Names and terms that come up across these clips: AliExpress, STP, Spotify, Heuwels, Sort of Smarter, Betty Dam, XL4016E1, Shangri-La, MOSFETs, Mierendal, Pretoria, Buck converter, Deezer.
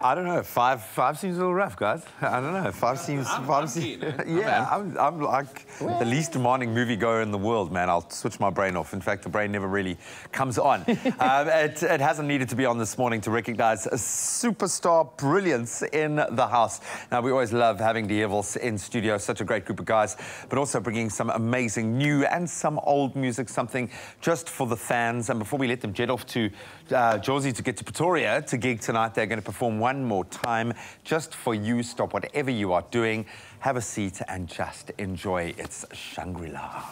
I don't know. Five seems a little rough, guys. I don't know. Five seems. Yeah, I'm like the least demanding moviegoer in the world, man. I'll switch my brain off. In fact, the brain never really comes on. It hasn't needed to be on this morning to recognise a superstar brilliance in the house. Now, we always love having the Heuwels in studio. Such a great group of guys, but also bringing some amazing new and some old music, something just for the fans. And before we let them jet off to Jersey to get to Pretoria to gig tonight, they're going to perform one more time just for you. Stop whatever you are doing, have a seat and just enjoy. It's Shangri-La.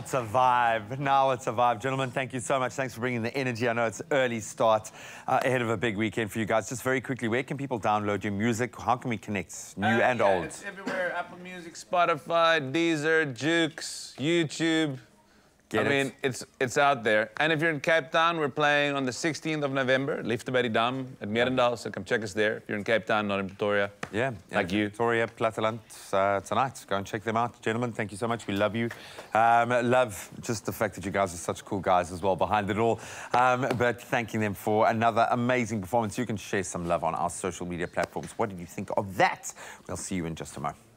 It's a vibe. Now it's a vibe. Gentlemen, thank you so much. Thanks for bringing the energy. I know it's early start ahead of a big weekend for you guys. Just very quickly, where can people download your music? How can we connect? New and old. It's everywhere. Apple Music, Spotify, Deezer, Jukes, YouTube. I mean, it's out there. And if you're in Cape Town, we're playing on the 16th of November, Liefde Betty Dam at Mierendal, so come check us there. If you're in Cape Town, not in Pretoria. Yeah. Like you. Pretoria, Platteland, tonight. Go and check them out. Gentlemen, thank you so much. We love you. Love just the fact that you guys are such cool guys as well behind it all. But thanking them for another amazing performance. You can share some love on our social media platforms. What did you think of that? We'll see you in just a moment.